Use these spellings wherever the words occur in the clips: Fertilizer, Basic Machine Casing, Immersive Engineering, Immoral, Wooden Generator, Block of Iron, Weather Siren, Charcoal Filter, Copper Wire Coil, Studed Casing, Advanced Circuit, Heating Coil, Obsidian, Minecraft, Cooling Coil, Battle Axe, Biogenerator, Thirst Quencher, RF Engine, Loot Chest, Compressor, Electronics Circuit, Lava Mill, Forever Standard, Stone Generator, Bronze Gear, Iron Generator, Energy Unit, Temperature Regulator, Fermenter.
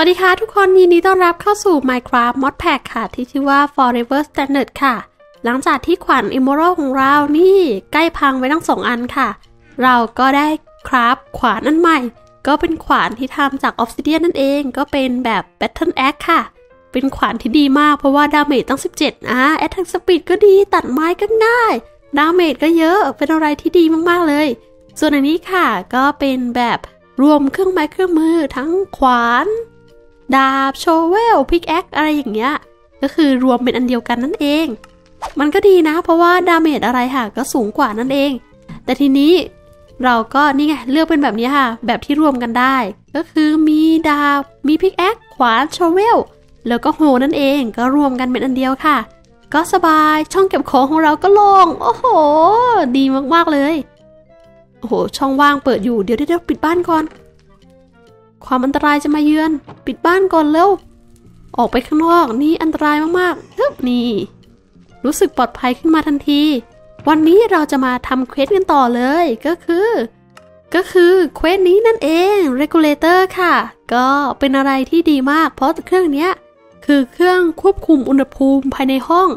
สวัสดีค่ะทุกคนยินดีต้อนรับเข้าสู่ Minecraft Mod Pack ค่ะที่ชื่อว่า Forever Standard ค่ะหลังจากที่ขวัญ Immoral ของเรานี่ใกล้พังไว้ทั้ง2อันค่ะเราก็ได้คราฟขวานอันใหม่ก็เป็นขวานที่ทำจาก Obsidian นั่นเองก็เป็นแบบ Battle Axe ค่ะเป็นขวานที่ดีมากเพราะว่าดาเมจตั้ง17 Attack Speed ก็ดีตัดไม้ก็ง่ายดาเมจก็เยอะเป็นอะไรที่ดีมากๆเลยส่วนอันนี้ค่ะก็เป็นแบบรวมเครื่องไม้เครื่องมือทั้งขวานดาบโชเวลพิกแอคอะไรอย่างเงี้ยก็คือรวมเป็นอันเดียวกันนั่นเองมันก็ดีนะเพราะว่าดาเมจอะไรค่ะก็สูงกว่านั่นเองแต่ทีนี้เราก็นี่ไงเลือกเป็นแบบนี้ค่ะแบบที่รวมกันได้ก็คือมีดาบมีพิกแอคขวานโชเวลแล้วก็โฮนั่นเองก็รวมกันเป็นอันเดียวค่ะก็สบายช่องเก็บของของเราก็โล่งโอ้โหดีมากๆเลยโอ้โหช่องว่างเปิดอยู่เดี๋ยวปิดบ้านก่อนความอันตรายจะมาเยือนปิดบ้านก่อนเร็วออกไปข้างนอกนี่อันตรายมากๆนี่รู้สึกปลอดภัยขึ้นมาทันทีวันนี้เราจะมาทำเควสกันต่อเลยก็คือเควสนี้นั่นเอง Regulator ค่ะก็เป็นอะไรที่ดีมากเพราะเครื่องนี้คือเครื่องควบคุมอุณหภูมิภายในห้อง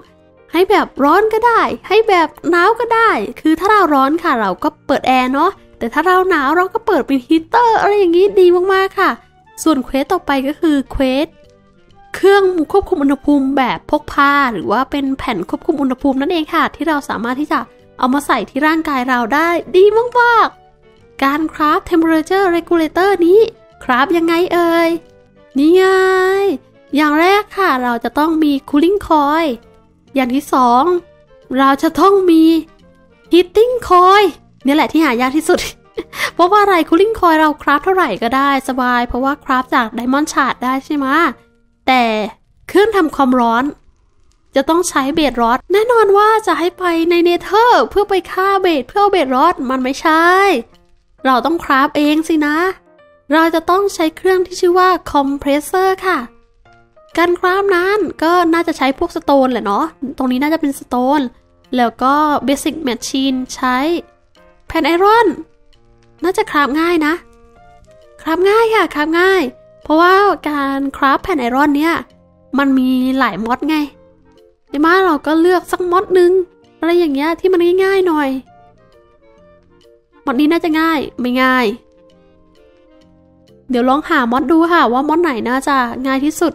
ให้แบบร้อนก็ได้ให้แบบหนาวก็ได้คือถ้าเราร้อนค่ะเราก็เปิดแอร์เนาะแต่ถ้าเราหนาวเราก็เปิดเป็นฮีเตอร์อะไรอย่างนี้ดีมากๆค่ะส่วนเควสต่อไปก็คือเควสเครื่องควบคุมอุณหภูมิแบบพกพาหรือว่าเป็นแผ่นควบคุมอุณหภูมินั่นเองค่ะที่เราสามารถที่จะเอามาใส่ที่ร่างกายเราได้ดีมากๆการคราฟ Temperature Regulator นี้คราฟยังไงเอ่ยนี่ไงอย่างแรกค่ะเราจะต้องมี Cooling Coil อย่างที่2เราจะต้องมี Heating Coilนี่แหละที่หายากที่สุดเพราะว่าอะไรคูลิ่งคอยเราคราฟเท่าไหร่ก็ได้สบายเพราะว่าคราฟจากไดมอนด์ชาร์ดได้ใช่ไหมแต่เครื่องทำความร้อนจะต้องใช้เบดรอดแน่นอนว่าจะให้ไปในเนเธอร์เพื่อไปฆ่าเบดเพื่อเอาเบดรอดมันไม่ใช่เราต้องคราฟเองสินะเราจะต้องใช้เครื่องที่ชื่อว่าคอมเพรสเซอร์ค่ะการคราฟนั้นก็น่าจะใช้พวกสโตนแหละเนาะตรงนี้น่าจะเป็นสโตนแล้วก็ Basic Machine ใช้แผ่นไอรอนน่าจะคราฟง่ายนะคราฟง่ายค่ะคราฟง่ายเพราะว่าการคราฟแผ่นไอรอนเนี่ยมันมีหลายม็อดไงในบ้านเราก็เลือกสักม็อดนึงอะไรอย่างเงี้ยที่มันง่ายๆหน่อยม็อดนี้น่าจะง่ายไม่ง่ายเดี๋ยวลองหาม็อดดูค่ะว่าม็อดไหนน่าจะง่ายที่สุด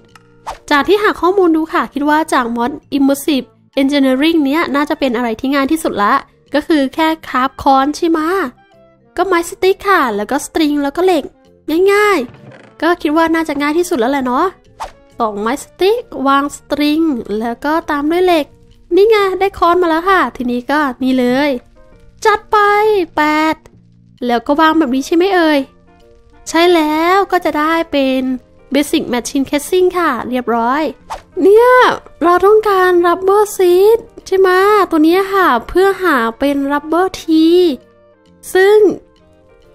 จากที่หาข้อมูลดูค่ะคิดว่าจากม็อด Immersive Engineering เนี้ยน่าจะเป็นอะไรที่ง่ายที่สุดละก็คือแค่คราฟค้อนใช่ไหมก็ไม้สติ๊กค่ะแล้วก็สตริงแล้วก็เหล็กง่ายๆก็คิดว่าน่าจะง่ายที่สุดแล้วแหละเนาะ2ไม้สติ๊กวางสตริงแล้วก็ตามด้วยเหล็กนี่ไงได้ค้อนมาแล้วค่ะทีนี้ก็นี่เลยจัดไป8แล้วก็วางแบบนี้ใช่ไหมเอ่ยใช่แล้วก็จะได้เป็น Basic Machine Casing ค่ะเรียบร้อยเนี่ยเราต้องการรับบอซีดใช่ไหมตัวนี้ค่ะเพื่อหาเป็นรับเบอร์ทีซึ่ง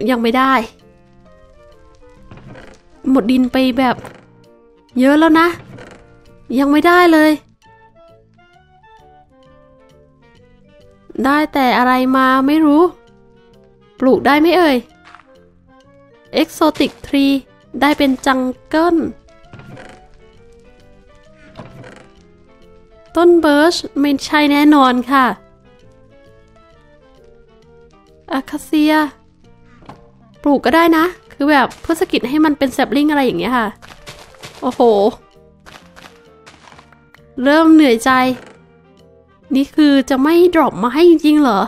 ยังไม่ได้หมดดินไปแบบเยอะแล้วนะยังไม่ได้เลยได้แต่อะไรมาไม่รู้ปลูกได้ไม่เอ่ยเอ็กโซติกทรีได้เป็นจังเกิลต้นเบิร์ชไม่ใช่แน่นอนค่ะอาคาเซียปลูกก็ได้นะคือแบบเพื่อสกิดให้มันเป็นแซปลิงอะไรอย่างเงี้ยค่ะโอ้โหเริ่มเหนื่อยใจนี่คือจะไม่ดรอปมาให้จริงๆเหรอ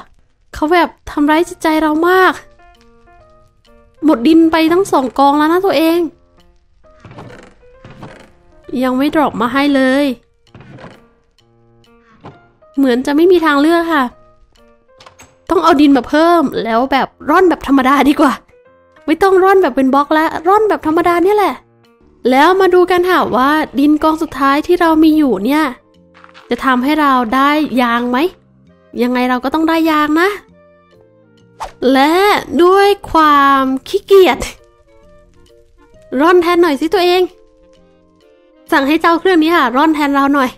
เขาแบบทำร้ายจิตใจเรามากหมดดินไปทั้ง2กองแล้วนะตัวเองยังไม่ดรอปมาให้เลยเหมือนจะไม่มีทางเลือกค่ะต้องเอาดินมาเพิ่มแล้วแบบร่อนแบบธรรมดาดีกว่าไม่ต้องร่อนแบบเป็นบล็อกแล้วร่อนแบบธรรมดาเนี่ยแหละแล้วมาดูกันค่ะว่าดินกองสุดท้ายที่เรามีอยู่เนี่ยจะทำให้เราได้ยางไหมยังไงเราก็ต้องได้ยางนะและด้วยความขี้เกียจร่อนแทนหน่อยสิตัวเองสั่งให้เจ้าเครื่องนี้ค่ะร่อนแทนเราหน่อย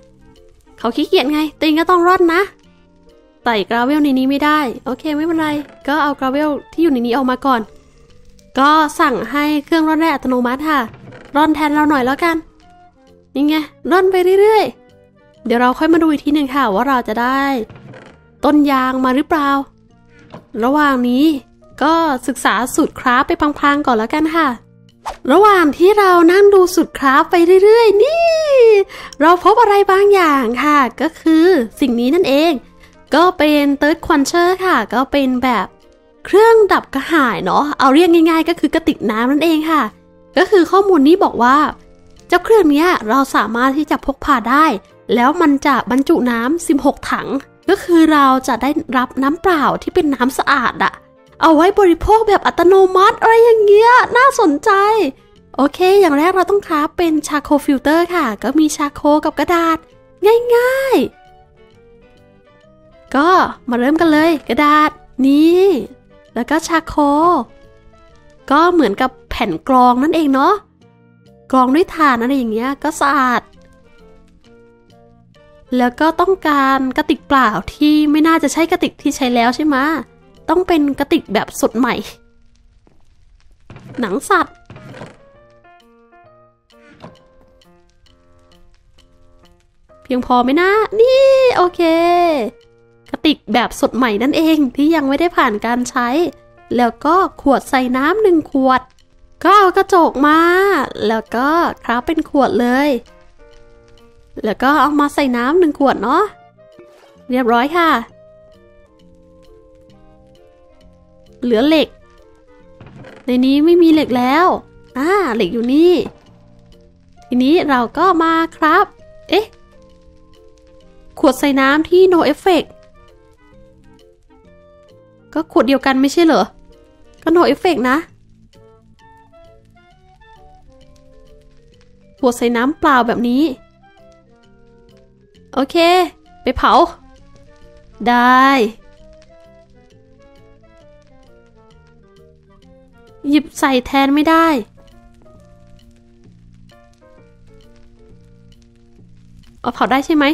เขาขี้เกียจไงตัวเองก็ต้องรอดนะใส่กราเวลในนี้ไม่ได้โอเคไม่เป็นไรก็เอากราเวลที่อยู่ในนี้ออกมาก่อนก็สั่งให้เครื่องร่อนแร่อัตโนมัติค่ะ ร่อนแทนเราหน่อยแล้วกันยังไงร่อนไปเรื่อยๆเดี๋ยวเราค่อยมาดูอีกทีหนึ่งค่ะว่าเราจะได้ต้นยางมาหรือเปล่าระหว่างนี้ก็ศึกษาสูตรคราฟไปพลางๆก่อนแล้วกันค่ะระหว่างที่เรานั่งดูสูตรคราฟไปเรื่อยๆนี่เราพบอะไรบางอย่างค่ะก็คือสิ่งนี้นั่นเองก็เป็นเติร์ดควอนเชอร์ค่ะก็เป็นแบบเครื่องดับกระหายเนาะเอาเรียกง่ายๆก็คือกระติกน้ำนั่นเองค่ะก็คือข้อมูลนี้บอกว่าเจ้าเครื่องนี้เราสามารถที่จะพกพาได้แล้วมันจะบรรจุน้ำ16ถังก็คือเราจะได้รับน้ำเปล่าที่เป็นน้ำสะอาดอะเอาไว้บริโภคแบบอัตโนมัติอะไรอย่างเงี้ยน่าสนใจโอเคอย่างแรกเราต้องคราฟเป็นชาโคฟิลเตอร์ค่ะก็มีชาโคกับกระดาษง่ายๆก็มาเริ่มกันเลยกระดาษนี่แล้วก็ชาโคก็เหมือนกับแผ่นกรองนั่นเองเนาะกรองด้วยถ่านอะไรอย่างเงี้ยก็สะอาดแล้วก็ต้องการกระติกเปล่าที่ไม่น่าจะใช่กระติกที่ใช้แล้วใช่ไหมต้องเป็นกระติกแบบสดใหม่หนังสัตว์เพียงพอไหมนะนี่โอเคกระติกแบบสดใหม่นั่นเองที่ยังไม่ได้ผ่านการใช้แล้วก็ขวดใส่น้ำ1ขวดก็เอากระจกมาแล้วก็คราฟเป็นขวดเลยแล้วก็เอามาใส่น้ำ1ขวดเนาะเรียบร้อยค่ะเหลือเหล็กในนี้ไม่มีเหล็กแล้วเหล็กอยู่นี่ทีนี้เราก็มาครับเอ๊ะขวดใส่น้ำที่ no effect ก็ขวดเดียวกันไม่ใช่เหรอก็ no effect นะขวดใส่น้ำเปล่าแบบนี้โอเคไปเผาได้หยิบใส่แทนไม่ได้เอาเผาได้ใช่ไหม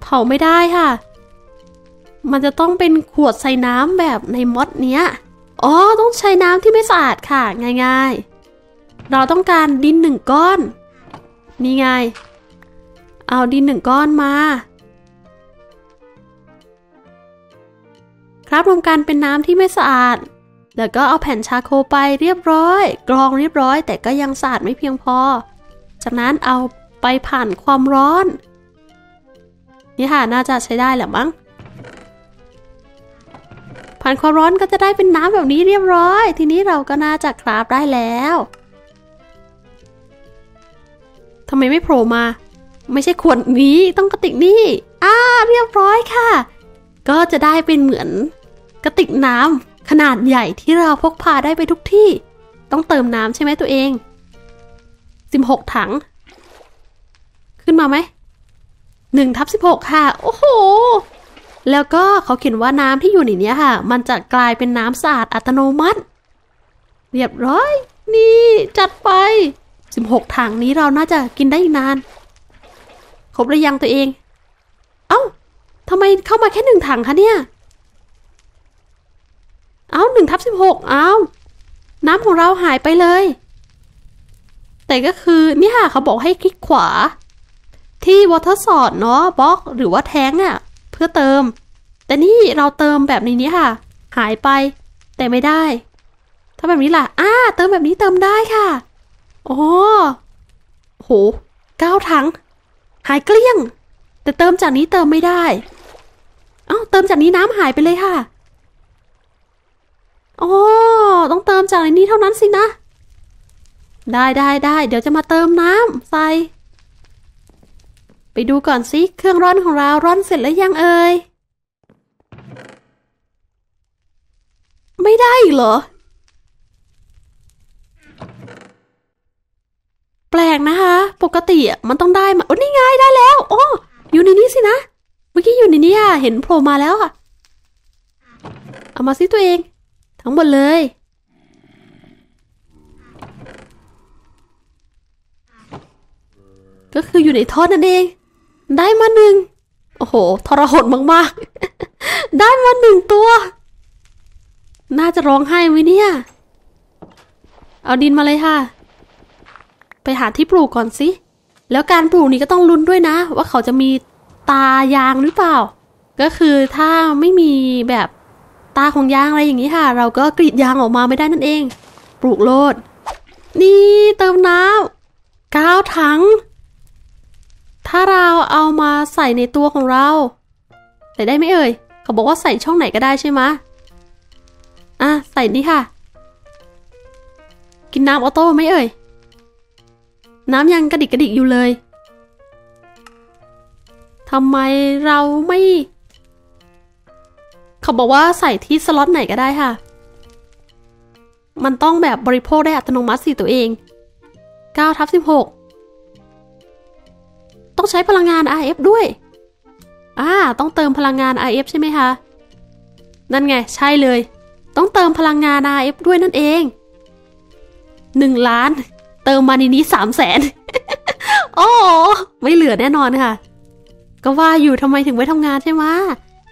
เผาไม่ได้ค่ะมันจะต้องเป็นขวดใส่น้ำแบบในม็อดเนี้ยอ๋อต้องใช้น้ำที่ไม่สะอาดค่ะง่ายๆเราต้องการดิน1ก้อนนี่ไงเอาดิน1ก้อนมาครับรวมกันเป็นน้ำที่ไม่สะอาดแล้วก็เอาแผ่นชาโคไปเรียบร้อยกรองเรียบร้อยแต่ก็ยังสะอาดไม่เพียงพอจากนั้นเอาไปผ่านความร้อนนี่ค่ะน่าจะใช้ได้แหละมั้งผ่านความร้อนก็จะได้เป็นน้ำแบบนี้เรียบร้อยทีนี้เราก็น่าจะคราฟได้แล้วทำไมไม่โผล่มาไม่ใช่ขวดนี้ต้องกระติกนี่เรียบร้อยค่ะก็จะได้เป็นเหมือนกระติกน้ำขนาดใหญ่ที่เราพกพาได้ไปทุกที่ต้องเติมน้ำใช่ไหมตัวเอง16ถังขึ้นมาไหม1/16ค่ะโอ้โหแล้วก็เขาเขียนว่าน้ำที่อยู่ในนี้ค่ะมันจะกลายเป็นน้ำสะอาดอัตโนมัติเรียบร้อยนี่จัดไป16ถังนี้เราน่าจะกินได้อีกนานครบหรือยังตัวเองเอ้าทำไมเข้ามาแค่1ถังคะเนี่ยเอา1/16เอาน้ำของเราหายไปเลยแต่ก็คือนี่ค่ะเขาบอกให้คลิกขวาที่ water sort เนาะบล็อกหรือว่าแท้งอะเพื่อเติมแต่นี่เราเติมแบบนี้ค่ะหายไปแต่ไม่ได้ถ้าแบบนี้ล่ะเติมแบบนี้เติมได้ค่ะโอ้โห9ถังหายเกลี้ยงแต่เติมจากนี้เติมไม่ได้เอ้าเติมจากนี้น้ำหายไปเลยค่ะโอ้ต้องเติมจากในนี้เท่านั้นสินะได้เดี๋ยวจะมาเติมน้ำใส่ไปดูก่อนสิเครื่องร่อนของเราร่อนเสร็จแล้วยังเอ่ยไม่ได้อีกเหรอแปลกนะคะปกติมันต้องได้มาโอ้นี่ไงได้แล้วโอ้อยู่ในนี้สินะเมื่อกี้อยู่ในนี้เห็นโผล่มาแล้วเอามาสิตัวเองทั้งหมดเลยก็คืออยู่ในท่อนั่นเองได้มา1โอ้โหทรหดมากๆได้มา1ตัวน่าจะร้องไห้ไว้เนี่ยเอาดินมาเลยค่ะ ไปหาที่ปลูกก่อนสิแล้วการปลูกนี้ก็ต้องลุ้นด้วยนะว่าเขาจะมีตายางหรือเปล่าก็คือถ้าไม่มีแบบตาของยางอะไรอย่างนี้ค่ะเราก็กรีดยางออกมาไม่ได้นั่นเองปลูกโลดนี่เติมน้ำ9 ถังถ้าเราเอามาใส่ในตัวของเราใส่ได้ไหมเอ่ยเขาบอกว่าใส่ช่องไหนก็ได้ใช่ไหมอ่ะใส่นี่ค่ะกินน้ำออโต้ไหมเอ่ยน้ำยังกระดิกกระดิกอยู่เลยทำไมเราไม่เขาบอกว่าใส่ที่สล็อตไหนก็ได้ค่ะมันต้องแบบบริโภคได้อัตโนมัติสิตัวเอง 9/16 ต้องใช้พลังงาน RF ด้วยต้องเติมพลังงาน RF ใช่ไหมคะนั่นไงใช่เลยต้องเติมพลังงาน RF ด้วยนั่นเอง1 ล้านเติมมาในนี้300,000 โอ้ไม่เหลือแน่นอนค่ะก็ว่าอยู่ทำไมถึงไว้ทำงานใช่ไหม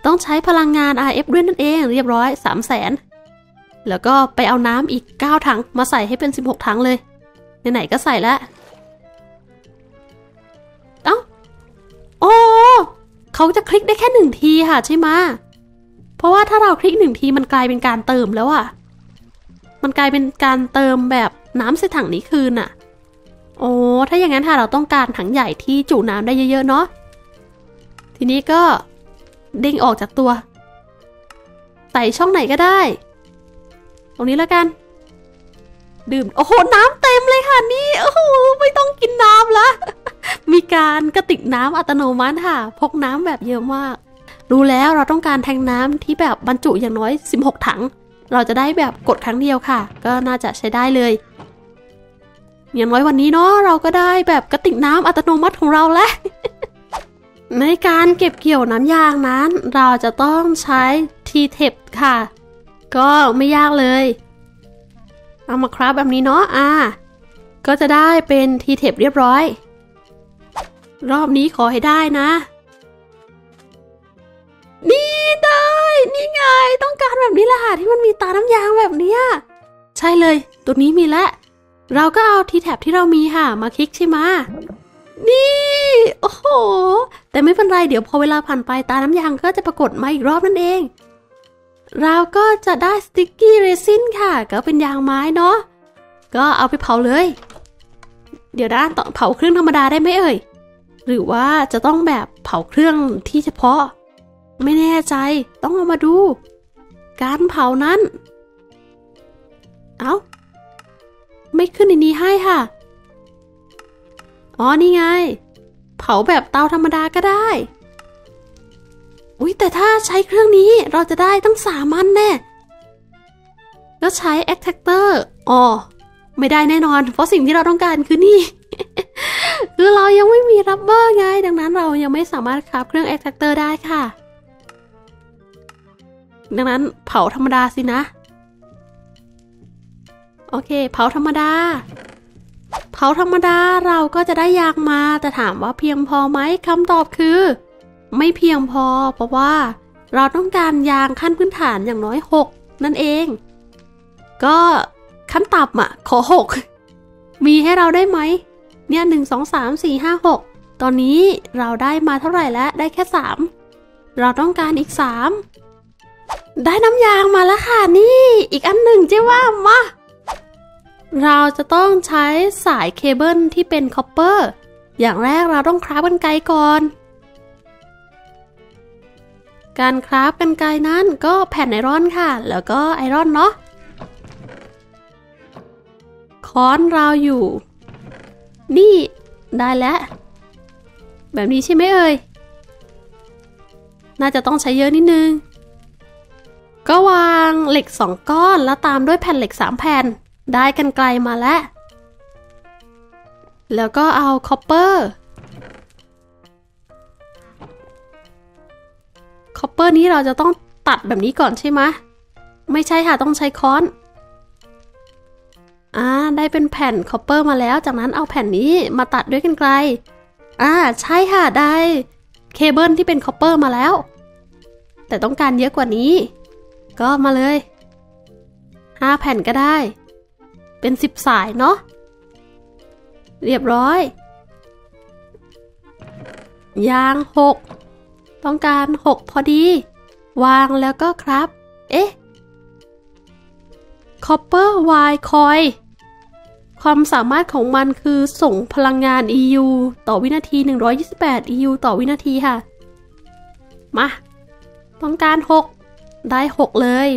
ต้องใช้พลังงาน RF ด้วยนั่นเองเรียบร้อย300,000แล้วก็ไปเอาน้ำอีก9 ถังมาใส่ให้เป็น16 ถังเลยไหนๆก็ใส่แล้วเอ้าโอ้เขาจะคลิกได้แค่1 ทีค่ะใช่ไหมเพราะว่าถ้าเราคลิก1 ทีมันกลายเป็นการเติมแล้วอ่ะมันกลายเป็นการเติมแบบน้ำใส่ถังนี้คืนน่ะโอ้ถ้าอย่างนั้นค่ะเราต้องการถังใหญ่ที่จุน้ำได้เยอะๆเนาะทีนี้ก็เด้งออกจากตัวใส่ช่องไหนก็ได้ตรงนี้แล้วกันดื่มโอ้โหน้ำเต็มเลยค่ะนี่โอ้โหไม่ต้องกินน้ำละมีการกระติกน้ำอัตโนมัติค่ะพกน้ำแบบเยอะมากรู้แล้วเราต้องการแทงน้ำที่แบบบรรจุอย่างน้อย16 ถังเราจะได้แบบกดครั้งเดียวค่ะก็น่าจะใช้ได้เลยอย่างน้อยวันนี้เนาะเราก็ได้แบบกระติกน้ำอัตโนมัติของเราแล้วในการเก็บเกี่ยวน้ำยางนั้นเราจะต้องใช้ทีเทปค่ะก็ไม่ยากเลยเอามาคราฟแบบนี้เนาะก็จะได้เป็นทีเทปเรียบร้อยรอบนี้ขอให้ได้นะนี่ได้นี่ไงต้องการแบบนี้แหละค่ะที่มันมีตาน้ำยางแบบเนี้ยใช่เลยตัวนี้มีแล้วเราก็เอาทีแทปที่เรามีค่ะมาคลิกใช่ไหมนี่โอ้โหแต่ไม่เป็นไรเดี๋ยวพอเวลาผ่านไปตาน้ำยางก็จะปรากฏมาอีกรอบนั่นเองเราก็จะได้สติ๊กกี้เรซินค่ะก็เป็นยางไม้เนาะก็เอาไปเผาเลยเดี๋ยวนะเผาเครื่องธรรมดาได้ไหมเอ่ยหรือว่าจะต้องแบบเผาเครื่องที่เฉพาะไม่แน่ใจต้องเอามาดูการเผานั้นเอ้าไม่ขึ้นในนี้ให้ค่ะอ๋อนี่ไงเผาแบบเตาธรรมดาก็ได้อุ้ยแต่ถ้าใช้เครื่องนี้เราจะได้ตั้ง3 อันแน่แล้วใช้แอคแท็กเตอร์อ๋อไม่ได้แน่นอนเพราะสิ่งที่เราต้องการคือนี่ คือเรายังไม่มีรับเบอร์ไงดังนั้นเรายังไม่สามารถคราฟเครื่องแอคแท็กเตอร์ได้ค่ะดังนั้นเผาธรรมดาสินะโอเคเผาธรรมดาเผาธรรมดาเราก็จะได้ยางมาแต่ถามว่าเพียงพอไหมคำตอบคือไม่เพียงพอเพราะว่าเราต้องการยางขั้นพื้นฐานอย่างน้อย6นั่นเองก็ขั้นต่ำอ่ะขอ6มีให้เราได้ไหมเนี่ย1 2 3 4 5 6ตอนนี้เราได้มาเท่าไหร่แล้วได้แค่3เราต้องการอีก3ได้น้ำยางมาแล้วค่ะนี่อีกอันหนึ่งเจ๊ว่ามาเราจะต้องใช้สายเคเบิลที่เป็นคอปเปอร์อย่างแรกเราต้องคราฟกรรไกรก่อนการคราฟกรรไกรนั้นก็แผ่นไอรอนค่ะแล้วก็ไอรอนเนาะค้อนเราอยู่นี่ได้แล้วแบบนี้ใช่ไหมเอ่ยน่าจะต้องใช้เยอะนิดนึงก็วางเหล็ก2 ก้อนแล้วตามด้วยแผ่นเหล็ก3 แผ่นได้กรรไกรมาแล้วแล้วก็เอาคอปเปอร์นี้เราจะต้องตัดแบบนี้ก่อนใช่ไหมไม่ใช่ค่ะต้องใช้ค้อนได้เป็นแผ่นคอปเปอร์มาแล้วจากนั้นเอาแผ่นนี้มาตัดด้วยกรรไกรใช่ค่ะได้เคเบิลที่เป็นคอปเปอร์มาแล้วแต่ต้องการเยอะกว่านี้ก็มาเลย5 แผ่นก็ได้เป็น10 สายเนาะ เรียบร้อยยาง6ต้องการ6พอดีวางแล้วก็ครับเอ๊ะ Copper Wire Coil ความสามารถของมันคือส่งพลังงาน EU ต่อวินาที128 EU ต่อวินาทีค่ะมาต้องการ6ได้6เลย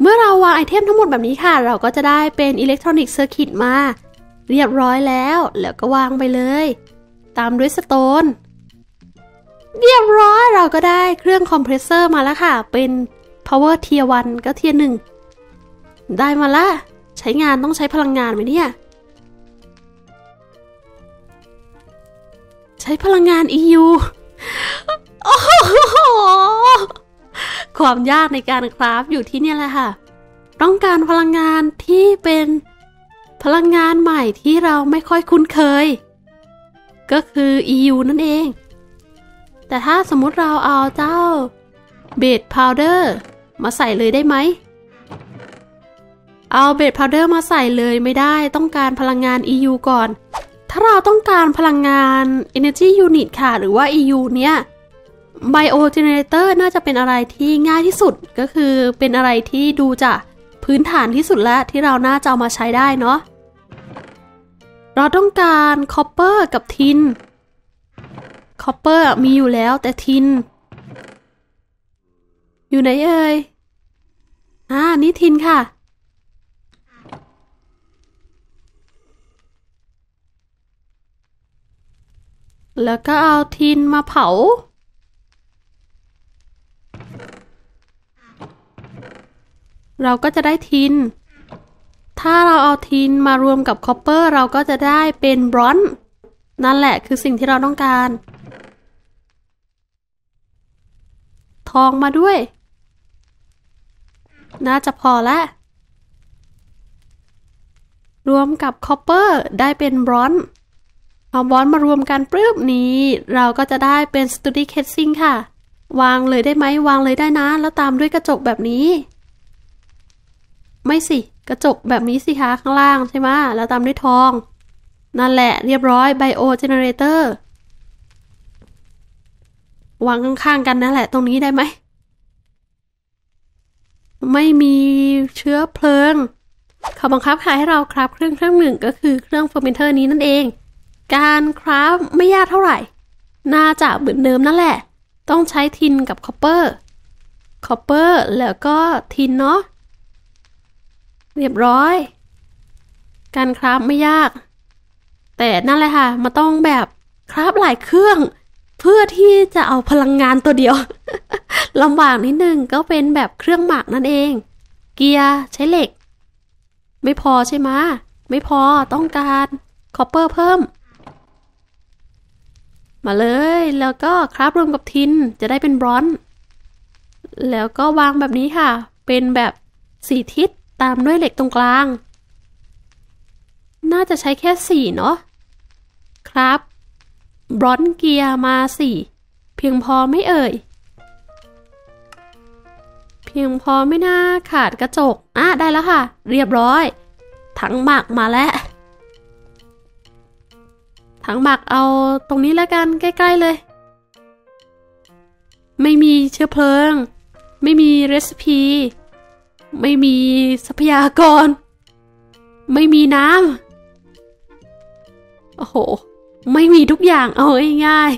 เมื่อเราวางไอเทมทั้งหมดแบบนี้ค่ะเราก็จะได้เป็นอิเล็กทรอนิกส์เซอร์กิตมาเรียบร้อยแล้วแล้วก็วางไปเลยตามด้วยสโตนเรียบร้อยเราก็ได้เครื่องคอมเพรสเซอร์มาแล้วค่ะเป็น power tier 1 ก็ tier 1 ได้มาละใช้งานต้องใช้พลังงานไหมเนี่ยใช้พลังงาน EU โอ้โหความยากในการคราฟอยู่ที่นี่แหละค่ะต้องการพลังงานที่เป็นพลังงานใหม่ที่เราไม่ค่อยคุ้นเคยก็คือ EU นั่นเองแต่ถ้าสมมุติเราเอาเจ้าเบสพาวเดอร์มาใส่เลยได้ไหมเอาเบสพาวเดอร์มาใส่เลยไม่ได้ต้องการพลังงาน EU ก่อนถ้าเราต้องการพลังงาน Energy Unit ค่ะหรือว่า EU เนี้ยไบโอเจเนเรเตอร์น่าจะเป็นอะไรที่ง่ายที่สุดก็คือเป็นอะไรที่ดูจะพื้นฐานที่สุดแล้วที่เราน่าจะเอามาใช้ได้เนาะเราต้องการคอปเปอร์กับทินคอปเปอร์มีอยู่แล้วแต่ทินอยู่ไหนเอ่ยนี่ทินค่ะแล้วก็เอาทินมาเผาเราก็จะได้ทินถ้าเราเอาทินมารวมกับคอปเปอร์เราก็จะได้เป็นบรอนซ์นั่นแหละคือสิ่งที่เราต้องการทองมาด้วยน่าจะพอแล้วรวมกับคอปเปอร์ได้เป็นบรอนซ์เอาบรอนซ์มารวมกันปุ๊บนี้เราก็จะได้เป็นสตูดิเคสซิ่งค่ะวางเลยได้ไหมวางเลยได้นะแล้วตามด้วยกระจกแบบนี้ไม่สิกระจกแบบนี้สิคะข้างล่างใช่ไหมแล้วตามด้วยทองนั่นแหละเรียบร้อยไบโอเจเนเรเตอร์วางข้างๆกันนั่นแหละตรงนี้ได้ไหมไม่มีเชื้อเพลิงเขาบังคับขายให้เราคราฟเครื่องหนึ่งก็คือเครื่องเฟอร์เมนเตอร์นี้นั่นเองการคราฟไม่ยากเท่าไหร่น่าจะเหมือนเดิมนั่นแหละต้องใช้ทินกับคอปเปอร์แล้วก็ทินเนาะเรียบร้อยการคราฟไม่ยากแต่นั่นแหละค่ะมาต้องแบบคราฟหลายเครื่องเพื่อที่จะเอาพลังงานตัวเดียว ลำบากนิดนึงก็เป็นแบบเครื่องหมักนั่นเองเกียร์ใช้เหล็กไม่พอใช่ไหมไม่พอต้องการคอปเปอร์เพิ่มมาเลยแล้วก็คราฟรวมกับทินจะได้เป็นบรอนซ์แล้วก็วางแบบนี้ค่ะเป็นแบบ4ทิศตามด้วยเหล็กตรงกลางน่าจะใช้แค่4เนาะครับบรอนซ์เกียร์มา4เพียงพอไม่เอ่ยเพียงพอไม่น่าขาดกระจกได้แล้วค่ะเรียบร้อยถังหมักมาแล้วถังหมักเอาตรงนี้แล้วกันใกล้ๆเลยไม่มีเชื้อเพลิงไม่มีเรซิปีไม่มีทรัพยากรไม่มีน้ำโอ้โหไม่มีทุกอย่างเอาง่าย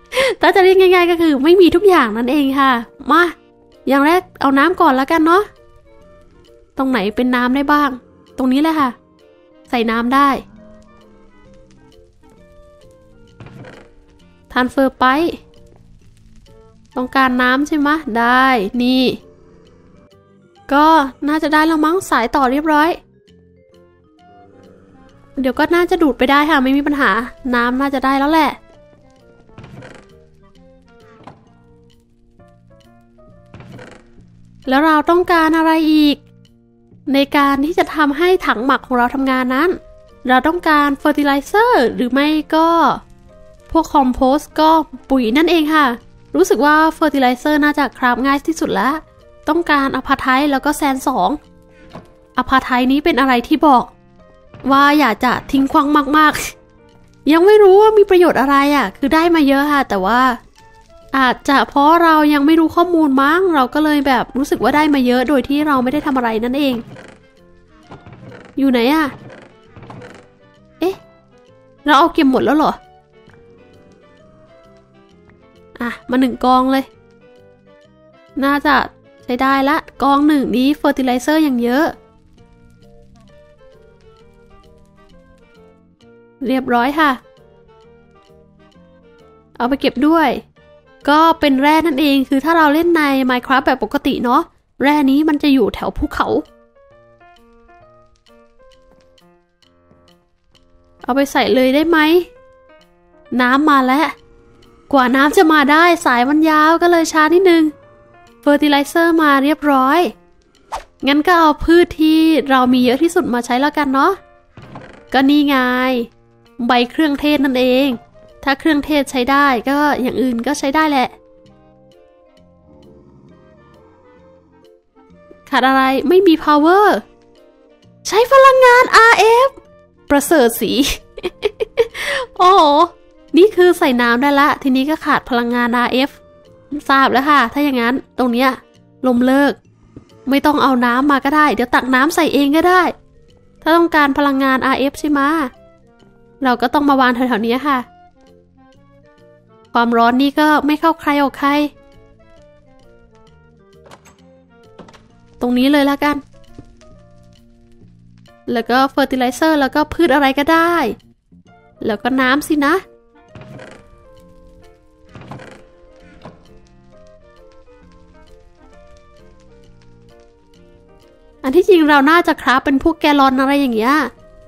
ๆถ้าจะเรียกง่ายๆก็คือไม่มีทุกอย่างนั่นเองค่ะมาอย่างแรกเอาน้ำก่อนแล้วกันเนาะตรงไหนเป็นน้ำได้บ้างตรงนี้แหละค่ะใส่น้ำได้ทานเฟอร์ไปต้องการน้ำใช่ไหมได้นี่ก็น่าจะได้แล้วมั้งสายต่อเรียบร้อยเดี๋ยวก็น่าจะดูดไปได้ค่ะไม่มีปัญหาน้ำน่าจะได้แล้วแหละแล้วเราต้องการอะไรอีกในการที่จะทำให้ถังหมักของเราทำงานนั้นเราต้องการ Fertilizer หรือไม่ก็พวก Compost ก็ปุ๋ยนั่นเองค่ะรู้สึกว่า Fertilizer น่าจะคราฟง่ายที่สุดแล้วต้องการอพาร์ไทท์แล้วก็แซน2อพาร์ไทท์นี้เป็นอะไรที่บอกว่าอยากจะทิ้งขว้างมาก ยังไม่รู้ว่ามีประโยชน์อะไรอ่ะคือได้มาเยอะค่ะแต่ว่าอาจจะเพราะเรายังไม่รู้ข้อมูลมั้งเราก็เลยแบบรู้สึกว่าได้มาเยอะโดยที่เราไม่ได้ทำอะไรนั่นเองอยู่ไหนอ่ะเอ๊ะเราเอาเก็บหมดแล้วเหรออ่ะมาหนึ่งกองเลยน่าจะใช้ได้ละกองหนึ่งนี้ Fertilizer อย่างเยอะเรียบร้อยค่ะเอาไปเก็บด้วยก็เป็นแร่นั่นเองคือถ้าเราเล่นใน Minecraft แบบปกติเนาะแร่นี้มันจะอยู่แถวภูเขาเอาไปใส่เลยได้ไหมน้ำมาแล้วกว่าน้ำจะมาได้สายมันยาวก็เลยช้านิดนึง Fertilizer มาเรียบร้อยงั้นก็เอาพืชที่เรามีเยอะที่สุดมาใช้แล้วกันเนาะก็นี่ไงใบเครื่องเทศนั่นเองถ้าเครื่องเทศใช้ได้ก็อย่างอื่นก็ใช้ได้แหละขาดอะไรไม่มี power ใช้พลังงาน RF ประเสริฐสี โอ้โหนี่คือใส่น้ำได้ละทีนี้ก็ขาดพลังงาน RF ทราบแล้วค่ะถ้าอย่างนั้นตรงเนี้ยลมเลิกไม่ต้องเอาน้ำมาก็ได้เดี๋ยวตักน้ำใส่เองก็ได้ถ้าต้องการพลังงาน RF ใช่ไหมเราก็ต้องมาวางแถวๆนี้ค่ะความร้อนนี่ก็ไม่เข้าใครออกใครตรงนี้เลยละกันแล้วก็ Fertilizer แล้วก็พืชอะไรก็ได้แล้วก็น้ำสินะอันที่จริงเราน่าจะคราฟเป็นพวกแกลอนอะไรอย่างเงี้ย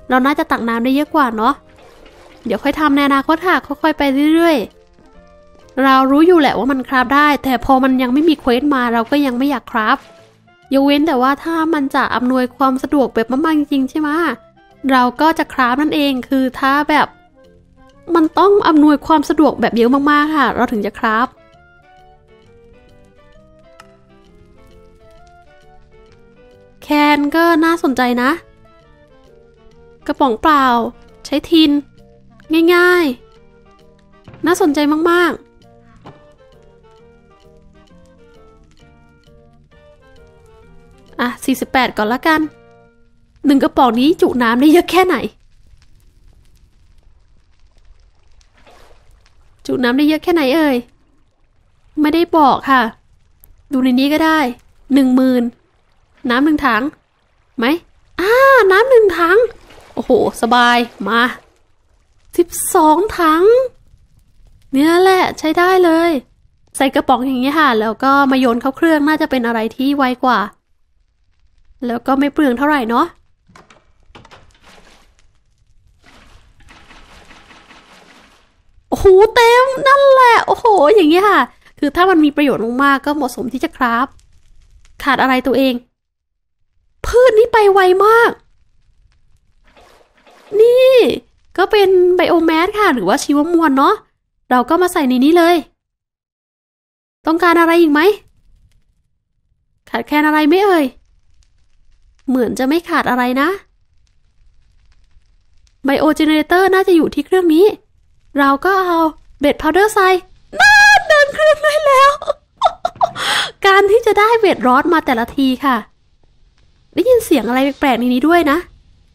เราน่าจะตักน้ำได้เยอะกว่าเนาะเดี๋ยวค่อยทำในอนาคตค่ะค่อยๆไปเรื่อยๆเรารู้อยู่แหละว่ามันคราฟได้แต่พอมันยังไม่มีเควสมาเราก็ยังไม่อยากคราฟยกเว้นแต่ว่าถ้ามันจะอำนวยความสะดวกแบบมากๆจริงๆใช่ไหมเราก็จะคราฟนั่นเองคือถ้าแบบมันต้องอำนวยความสะดวกแบบเยอะมากๆค่ะเราถึงจะคราฟแคนก็น่าสนใจนะกระป๋องเปล่าใช้ทินง่ายๆน่าสนใจมากๆอ่ะ48ก่อนละกัน1กระป๋องนี้จุน้ำได้เยอะแค่ไหนจุน้ำได้เยอะแค่ไหนเอ่ยไม่ได้บอกค่ะดูในนี้ก็ได้10,000น้ำหนึ่งถังไหมน้ำหนึ่งถังโอ้โหสบายมา12ถังเนี่ยแหละใช้ได้เลยใส่กระป๋องอย่างนี้ค่ะแล้วก็มาโยนเข้าเครื่องน่าจะเป็นอะไรที่ไวกว่าแล้วก็ไม่เปลืองเท่าไหร่เนาะโอ้โหเต็มนั่นแหละโอ้โหอย่างนี้ค่ะคือถ้ามันมีประโยชน์มากๆก็เหมาะสมที่จะคราฟขาดอะไรตัวเองพืชนี่ไปไวมากนี่ก็เป็นไบโอแมสค่ะหรือว่าชีวมวลเนาะเราก็มาใส่ในนี้เลยต้องการอะไรอีกไหมขาดแคลนอะไรไม่เอ่ยเหมือนจะไม่ขาดอะไรนะไบโอเจเนเรเตอร์น่าจะอยู่ที่เครื่องนี้เราก็เอาเบดพาวเดอร์ใส่น่าเดินเครื่องได้แล้วการที่จะได้เบดรอดมาแต่ละทีค่ะได้ยินเสียงอะไรแปลกๆในนี้ด้วยนะ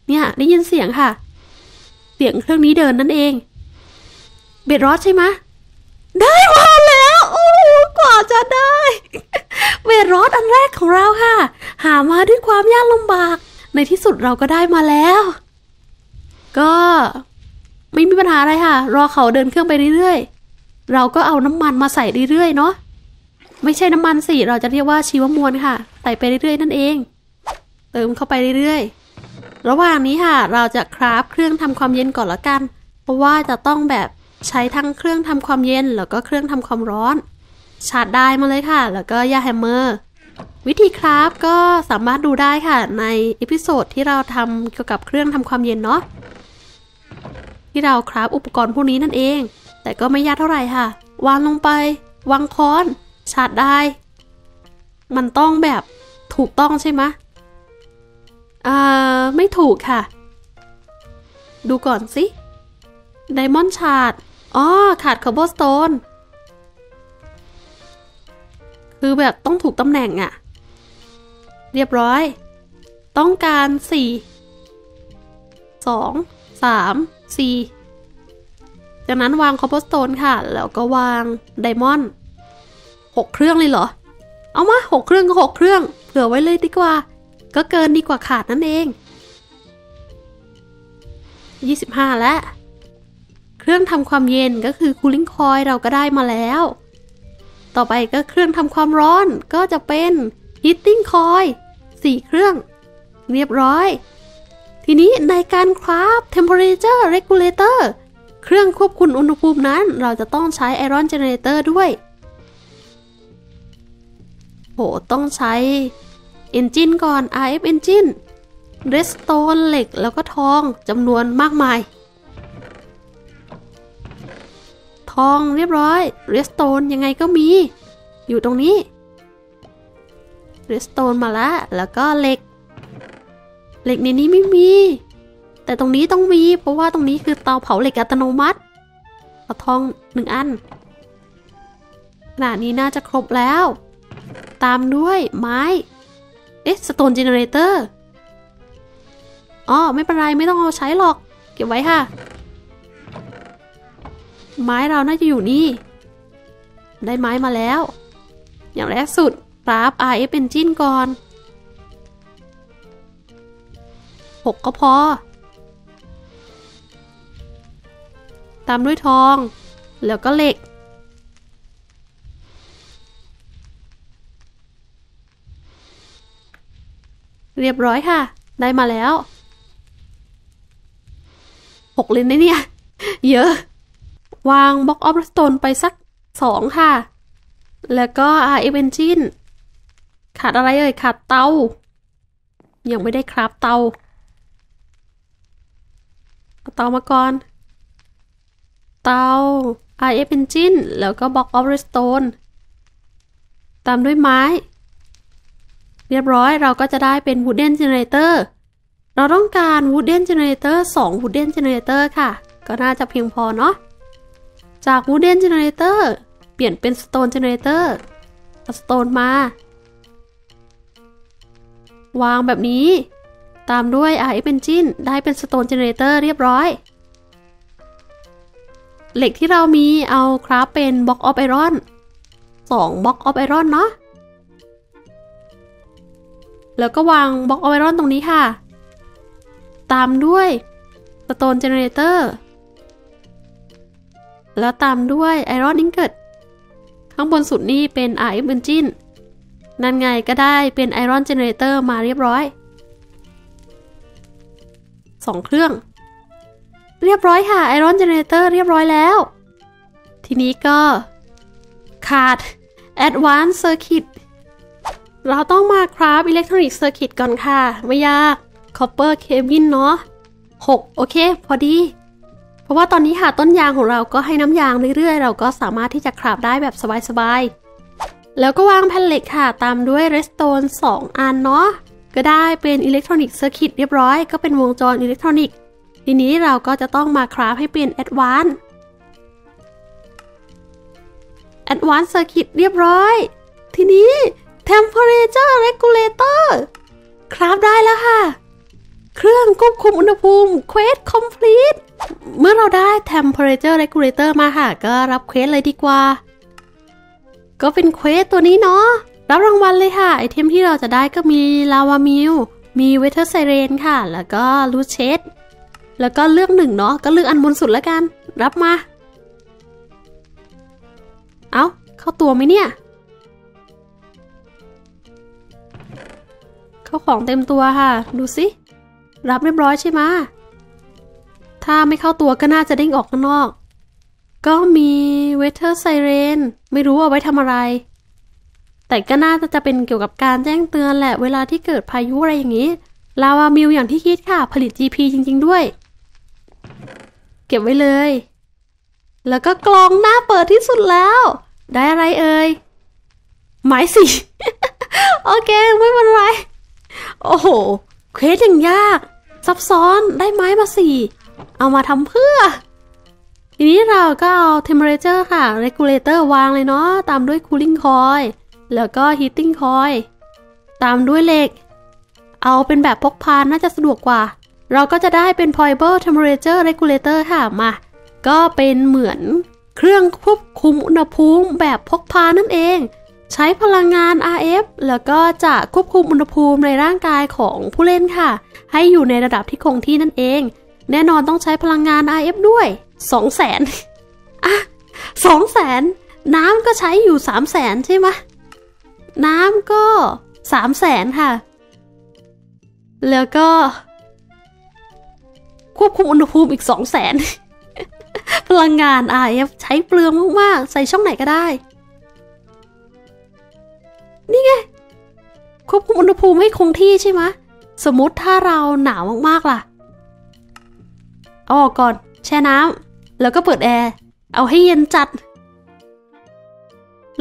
เนี่ยได้ยินเสียงค่ะเสียงเครื่องนี้เดินนั่นเองเบดรอดใช่ไหมได้มาแล้วโอ้กว่าจะได้เบดรอดอันแรกของเราค่ะหามาด้วยความยากลำบากในที่สุดเราก็ได้มาแล้วก็ไม่มีปัญหาอะไรค่ะรอเขาเดินเครื่องไปเรื่อยๆเราก็เอาน้ำมันมาใส่เรื่อยๆเนาะไม่ใช่น้ำมันสิเราจะเรียกว่าชีวมวลค่ะใส่ไปเรื่อยๆนั่นเองเติมเข้าไปเรื่อยๆระหว่างนี้ค่ะเราจะคราฟเครื่องทำความเย็นก่อนละกันเพราะว่าจะต้องแบบใช้ทั้งเครื่องทำความเย็นแล้วก็เครื่องทำความร้อนชาร์จได้มาเลยค่ะแล้วก็ยาแฮมเมอร์วิธีคราฟก็สามารถดูได้ค่ะในเอพิโซดที่เราทำเกี่ยวกับเครื่องทำความเย็นเนาะที่เราคราฟอุปกรณ์พวกนี้นั่นเองแต่ก็ไม่ยากเท่าไหร่ค่ะวางลงไปวางค้อนชาร์จได้มันต้องแบบถูกต้องใช่ไหมไม่ถูกค่ะดูก่อนสิ ไดมอนด์ขาดอ๋อขาดคาร์บอนสโตนคือแบบต้องถูกตำแหน่งอะเรียบร้อยต้องการ4 2 3 4จากนั้นวางคอปเปอร์สโตนค่ะแล้วก็วางไดมอนด์6เครื่องเลยเหรอเอามา6เครื่องก็6เครื่องเผื่อไว้เลยดีกว่าก็เกินดีกว่าขาดนั่นเอง25แล้วเครื่องทำความเย็นก็คือคูลิ่งคอยเราก็ได้มาแล้วต่อไปก็เครื่องทำความร้อนก็จะเป็นฮีตติ้งคอย4เครื่องเรียบร้อยทีนี้ในการคราฟ Temperature Regulator เครื่องควบคุมอุณหภูมินั้นเราจะต้องใช้ Iron Generator ด้วยโหต้องใช้ Engine ก่อน RF Engine Redstone เหล็กแล้วก็ทองจำนวนมากมายทองเรียบร้อย Redstone ยังไงก็มีอยู่ตรงนี้ Redstone มาละแล้วก็เหล็กเหล็กในนี้ไม่มีแต่ตรงนี้ต้องมีเพราะว่าตรงนี้คือเตาเผาเหล็กอัตโนมัติเอาทอง1อันขณะนี้น่าจะครบแล้วตามด้วยไม้สโตนเจเนเรเตอร์อ๋อไม่เป็นไรไม่ต้องเอาใช้หรอกเก็บไว้ค่ะไม้เราน่าจะอยู่นี่ได้ไม้มาแล้วอย่างแรกสุดกราฟ RF Engine ก่อน6ก็พอตามด้วยทองแล้วก็เหล็กเรียบร้อยค่ะได้มาแล้ว6เลยนะเนี่ยเยอะวางบล็อกออฟสโตนไปสัก2ค่ะแล้วก็ RF Engine ขาดอะไรเอ่ยขาดเตายังไม่ได้คราฟเตาเอาเตามาก่อนเตา RF Engine แล้วก็บล็อกออฟสโตนตามด้วยไม้เรียบร้อยเราก็จะได้เป็น Wooden Generator เราต้องการ Wooden Generator 2 Wooden Generator ค่ะก็น่าจะเพียงพอเนาะจาก Wooden Generator เปลี่ยนเป็น Stone Generator เอา Stone มาวางแบบนี้ตามด้วย RF Engine ได้เป็น Stone Generator เรียบร้อยเหล็กที่เรามีเอาคราฟเป็น Block of Iron 2 Block of Iron เนาะแล้วก็วางบล็อกออฟไอรอนตรงนี้ค่ะตามด้วยสโตนเจเนเรเตอร์แล้วตามด้วยไอรอนอิงเกิตข้างบนสุดนี่เป็น RF Engine นั่นไงก็ได้เป็นไอรอนเจเนเรเตอร์มาเรียบร้อย2เครื่องเรียบร้อยค่ะไอรอนเจเนเรเตอร์เรียบร้อยแล้วทีนี้ก็ขาด Advanced Circuitเราต้องมาคราฟอิเล็กทรอนิกส์เซอร์กิตก่อนค่ะไม่ยากคอปเปอร์เคบินเนาะ6โอเคพอดีเพราะว่าตอนนี้ค่ะต้นยางของเราก็ให้น้ำยางเรื่อยๆเราก็สามารถที่จะคราฟได้แบบสบายๆแล้วก็วางแผ่นเหล็กค่ะตามด้วยเรสโตน2อันเนาะก็ได้เป็นอิเล็กทรอนิกส์เซอร์กิตเรียบร้อยก็เป็นวงจรอิเล็กทรอนิกส์ทีนี้เราก็จะต้องมาคราฟให้เป็นแอดวานซ์เซอร์กิตเรียบร้อยทีนี้Temperature Regulator คราฟได้แล้วค่ะเครื่องควบคุมอุณหภูมิ Quest Complete เมื่อเราได้ Temperature Regulator มาค่ะก็รับ Quest เลยดีกว่าก็เป็น Quest ตัวนี้เนาะรับรางวัลเลยค่ะไอเทมที่เราจะได้ก็มี Lava Mill มี Weather Siren ค่ะแล้วก็ Loot Chest แล้วก็เลือกหนึ่งเนาะก็เลือกอันบนสุดแล้วกันรับมาเอาเข้าตัวไหมเนี่ยเข้าของเต็มตัวค่ะดูสิรับเรียบร้อยใช่ไหมถ้าไม่เข้าตัวก็น่าจะเด้งออกข้างนอกก็มีเวเทอร์ไซเรนไม่รู้เอาไว้ทำอะไรแต่ก็น่าจะเป็นเกี่ยวกับการแจ้งเตือนแหละเวลาที่เกิดพายุอะไรอย่างนี้ลาวามิลอย่างที่คิดค่ะผลิต GP จริงๆด้วยเก็บไว้เลยแล้วก็กล่องหน้าเปิดที่สุดแล้วได้อะไรเอ่ยไม้สิ โอเคไม่เป็นไรโอ้โหเควสอย่างยากซับซ้อนได้ไม้มา4เอามาทำเพื่อ ทีนี้เราก็เอา Temperature ค่ะ Regulator วางเลยเนาะตามด้วย Cooling Coil แล้วก็ Heating Coil ตามด้วยเหล็กเอาเป็นแบบพกพาน่าจะสะดวกกว่าเราก็จะได้เป็น Portable Temperature Regulator ค่ะมาก็เป็นเหมือนเครื่องควบคุมอุณหภูมิแบบพกพานั่นเองใช้พลังงาน RF แล้วก็จะควบคุมอุณหภูมิในร่างกายของผู้เล่นค่ะให้อยู่ในระดับที่คงที่นั่นเองแน่นอนต้องใช้พลังงาน RF ด้วย 200,000 อ่ะ 200,000 น้ำก็ใช้อยู่ 300,000 ใช่ไหมน้ำก็ 300,000 ค่ะแล้วก็ควบคุมอุณหภูมิอีก 200,000 พลังงาน RF ใช้เปลืองมากๆใส่ช่องไหนก็ได้นี่ไงควบคุมอุณหภูมิให้คงที่ใช่ไหมสมมติถ้าเราหนาวมากๆล่ะเอาออกก่อนแช่น้ำแล้วก็เปิดแอร์เอาให้เย็นจัด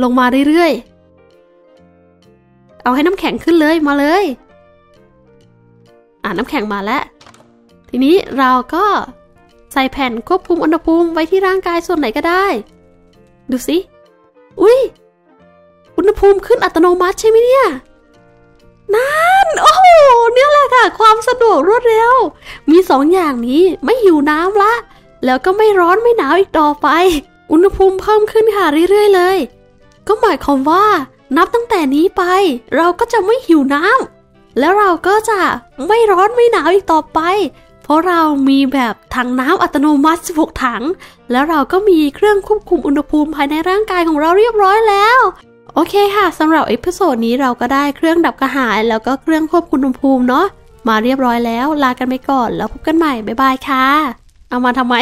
ลงมาเรื่อยๆเอาให้น้ำแข็งขึ้นเลยมาเลยน้ำแข็งมาแล้วทีนี้เราก็ใส่แผ่นควบคุมอุณหภูมิไว้ที่ร่างกายส่วนไหนก็ได้ดูสิอุ๊ยอุณหภูมิขึ้นอัตโนมัติใช่ไหมเนี่ยนั่นโอ้โหเนี่ยแหละค่ะความสะดวกรวดเร็วมี2 อย่างนี้ไม่หิวน้ำละแล้วก็ไม่ร้อนไม่หนาวอีกต่อไปอุณหภูมิเพิ่มขึ้นค่ะเรื่อยๆเลยก็หมายความว่านับตั้งแต่นี้ไปเราก็จะไม่หิวน้ำแล้วเราก็จะไม่ร้อนไม่หนาวอีกต่อไปเพราะเรามีแบบถังน้ำอัตโนมัติ16ถังแล้วเราก็มีเครื่องควบคุมอุณหภูมิภายในร่างกายของเราเรียบร้อยแล้วโอเคค่ะสำหรับเอพิโซดนี้เราก็ได้เครื่องดับกระหายแล้วก็เครื่องควบคุมอุณหภูมิเนาะมาเรียบร้อยแล้วลากันไปก่อนแล้วพบกันใหม่บ๊ายบายค่ะเอามาทำไม